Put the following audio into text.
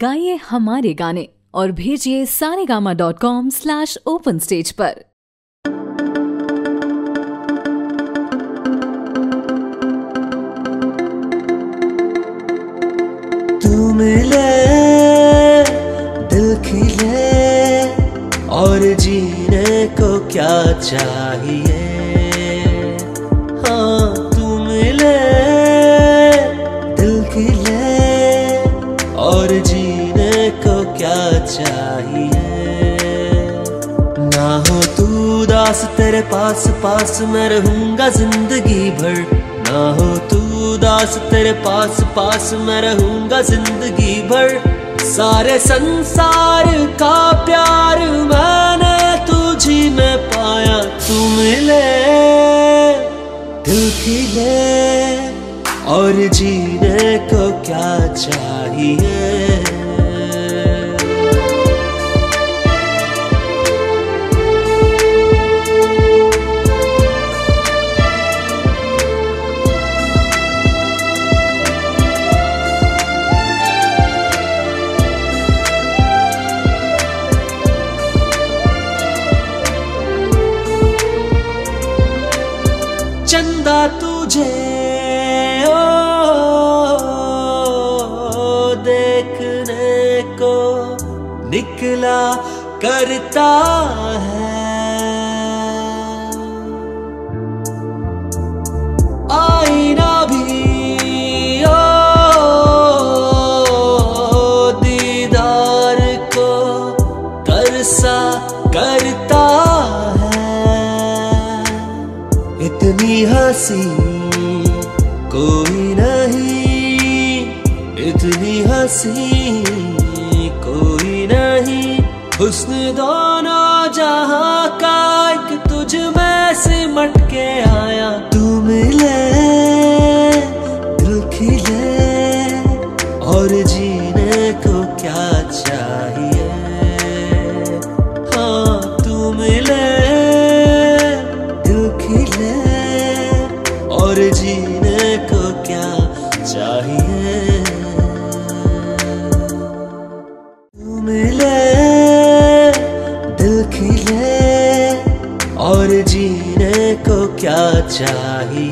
गाइए हमारे गाने और भेजिए saregama.com/openstage पर। तू मिले दिल खिले और जीने को क्या चाहिए। हाँ तू मिले दिल खिले और जीने को क्या चाहिए। ना हो तू उदास तेरे पास पास मैं रहूंगा जिंदगी भर। ना हो तू उदास तेरे पास पास मैं रहूंगा जिंदगी भर। सारे संसार का प्यार मैंने तुझी में पाया। तू मिले दिल खिले और जीने को क्या चाहिए। चंदा तुझे ओ देखने को निकला करता है। आईना भी ओ दीदार को तरसा करता है। इतनी हंसी कोई नहीं, इतनी हंसी कोई नहीं। हुस्न दोनों जहां का एक तुझ में सिमट के आया। तू मिले दिल खिले और जीने को क्या चाहिए। हाँ तू मिले दिल खिले और जीने को क्या चाहिए। तू मिले दिल खिले और जीने को क्या चाहिए।